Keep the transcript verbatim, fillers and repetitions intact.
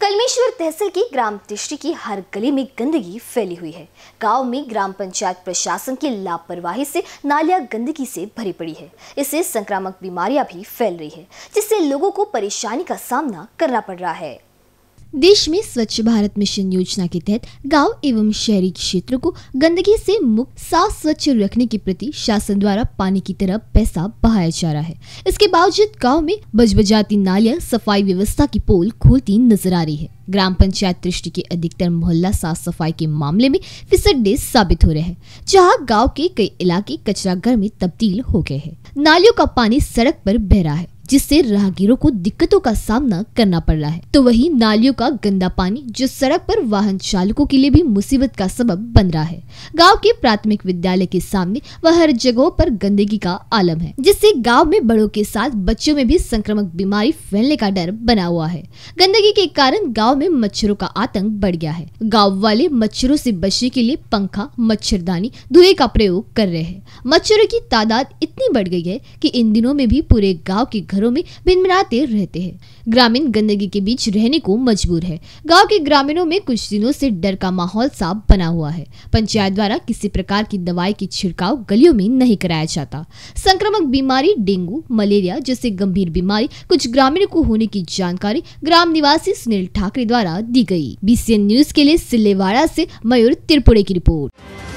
कलमेश्वर तहसील की ग्राम तिष्टी की हर गली में गंदगी फैली हुई है। गांव में ग्राम पंचायत प्रशासन की लापरवाही से नालियां गंदगी से भरी पड़ी है। इससे संक्रामक बीमारियां भी फैल रही है, जिससे लोगों को परेशानी का सामना करना पड़ रहा है। देश में स्वच्छ भारत मिशन योजना के तहत गांव एवं शहरी क्षेत्र को गंदगी से मुक्त साफ स्वच्छ रखने के प्रति शासन द्वारा पानी की तरह पैसा बहाया जा रहा है। इसके बावजूद गांव में बजबजाती नालियां सफाई व्यवस्था की पोल खोलती नजर आ रही है। ग्राम पंचायत तिष्टी के अधिकतर मोहल्ला साफ सफाई के मामले में फिसड्डे साबित हो रहे हैं, जहां गांव के कई इलाके कचरा घर में तब्दील हो गए हैं। नालियों का पानी सड़क पर बह रहा है, जिससे राहगीरों को दिक्कतों का सामना करना पड़ रहा है। तो वही नालियों का गंदा पानी जो सड़क पर वाहन चालकों के लिए भी मुसीबत का सबब बन रहा है। गांव के प्राथमिक विद्यालय के सामने व हर जगह पर गंदगी का आलम है, जिससे गांव में बड़ों के साथ बच्चों में भी संक्रामक बीमारी फैलने का डर बना हुआ है। गंदगी के कारण गाँव में मच्छरों का आतंक बढ़ गया है। गाँव वाले मच्छरों से बचने के लिए पंखा, मच्छरदानी, धुएं का प्रयोग कर रहे हैं। मच्छरों की तादाद इतनी बढ़ गई है कि इन दिनों में भी पूरे गाँव के में भिनभिनाते रहते हैं। ग्रामीण गंदगी के बीच रहने को मजबूर है। गांव के ग्रामीणों में कुछ दिनों से डर का माहौल साफ बना हुआ है। पंचायत द्वारा किसी प्रकार की दवाई की छिड़काव गलियों में नहीं कराया जाता। संक्रामक बीमारी डेंगू, मलेरिया जैसे गंभीर बीमारी कुछ ग्रामीणों को होने की जानकारी ग्राम निवासी सुनील ठाकरे द्वारा दी गई। I N B C N news के लिए सिल्लेवाड़ा से मयूर तिरपुड़े की रिपोर्ट।